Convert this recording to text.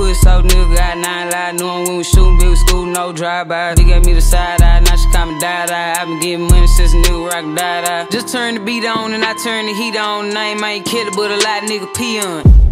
puss off, nigga got 9 lives. Knew him when we shootin', big school, no drive-by. He gave me the side eye, now she call me Dada. I been getting money since a nigga rock Dada. Just turn the beat on and I turn the heat on. Name ain't killer, but a lot of nigga pee on.